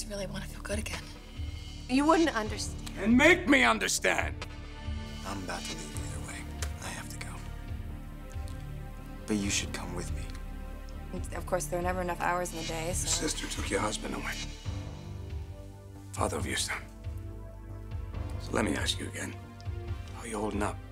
just really want to feel good again. You wouldn't understand. And make me understand. I'm about to leave either way. I have to go. But you should come with me. Of course, there are never enough hours in the day, so... Your sister took your husband away. Father of your son. So let me ask you again. How are you holding up?